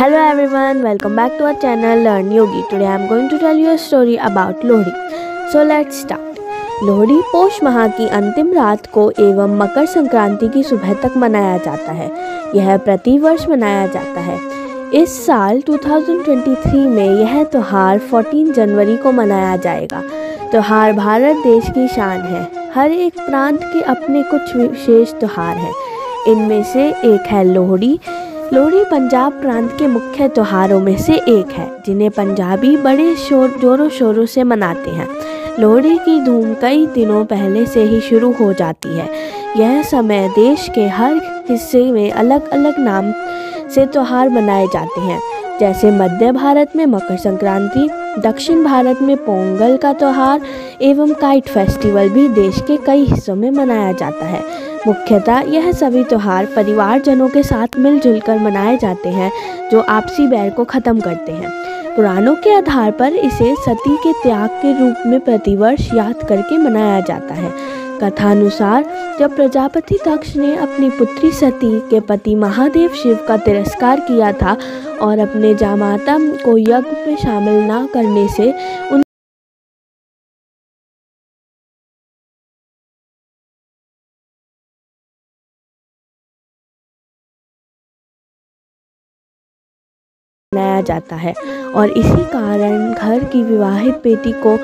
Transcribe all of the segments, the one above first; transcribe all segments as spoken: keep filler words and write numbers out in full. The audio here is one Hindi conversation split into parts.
Hello everyone, welcome back to our channel Learn Yogi. Today I am going to tell you a story about Lohri. So let's start. Lohri पोष माह की अंतिम रात को एवं मकर संक्रांति की सुबह तक मनाया जाता है. यह प्रतिवर्ष मनाया जाता है. इस साल दो हज़ार तेईस में यह त्यौहार चौदह जनवरी को मनाया जाएगा. त्यौहार भारत देश की शान है. हर एक प्रांत के अपने कुछ विशेष त्यौहार हैं. इनमें से एक है लोहड़ी. लोहड़ी पंजाब प्रांत के मुख्य त्योहारों में से एक है, जिन्हें पंजाबी बड़े शोर जोरों शोरों से मनाते हैं. लोहड़ी की धूम कई दिनों पहले से ही शुरू हो जाती है. यह समय देश के हर हिस्से में अलग अलग नाम से त्योहार मनाए जाते हैं, जैसे मध्य भारत में मकर संक्रांति, दक्षिण भारत में पोंगल का त्यौहार एवं काइट फेस्टिवल भी देश के कई हिस्सों में मनाया जाता है. मुख्यतः यह सभी त्यौहार परिवारजनों के साथ मिलजुल कर मनाए जाते हैं, जो आपसी बैर को ख़त्म करते हैं. पुराणों के आधार पर इसे सती के त्याग के रूप में प्रतिवर्ष याद करके मनाया जाता है. कथानुसार जब प्रजापति दक्ष ने अपनी पुत्री सती के पति महादेव शिव का तिरस्कार किया था और अपने जामाता को यज्ञ में शामिल न करने से उन मनाया जाता है और इसी कारण घर की विवाहित बेटी को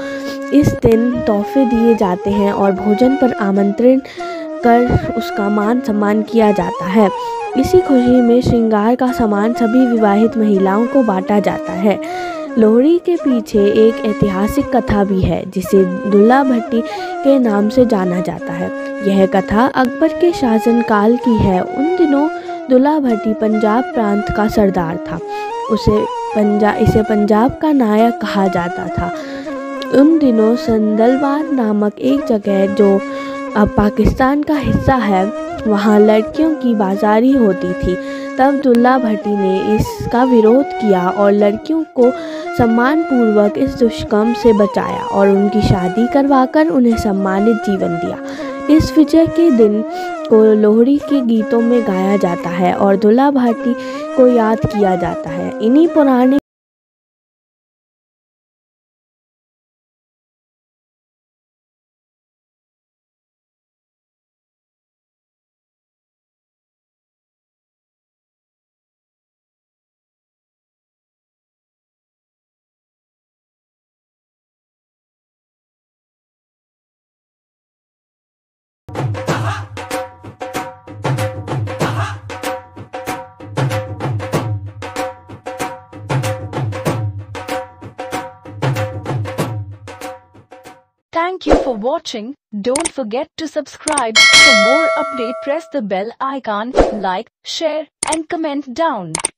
इस दिन तोहफे दिए जाते हैं और भोजन पर आमंत्रित कर उसका मान सम्मान किया जाता है. इसी खुशी में श्रृंगार का सामान सभी विवाहित महिलाओं को बांटा जाता है. लोहड़ी के पीछे एक ऐतिहासिक कथा भी है, जिसे दुल्ला भट्टी के नाम से जाना जाता है. यह कथा अकबर के शासनकाल की है. उन दिनों दुल्ला भट्टी पंजाब प्रांत का सरदार था. उसे पंजा इसे पंजाब का नायक कहा जाता था. उन दिनों संदलवार नामक एक जगह, जो अब पाकिस्तान का हिस्सा है, वहाँ लड़कियों की बाजारी होती थी. तब दुल्ला भट्टी ने इसका विरोध किया और लड़कियों को सम्मानपूर्वक इस दुष्कर्म से बचाया और उनकी शादी करवाकर उन्हें सम्मानित जीवन दिया. इस विजय के दिन को लोहड़ी के गीतों में गाया जाता है और दुल्ला भट्टी को याद किया जाता है. इन्हीं पुराने Thank you for watching. Don't forget to subscribe. For more update, press the bell icon, like, share and comment down.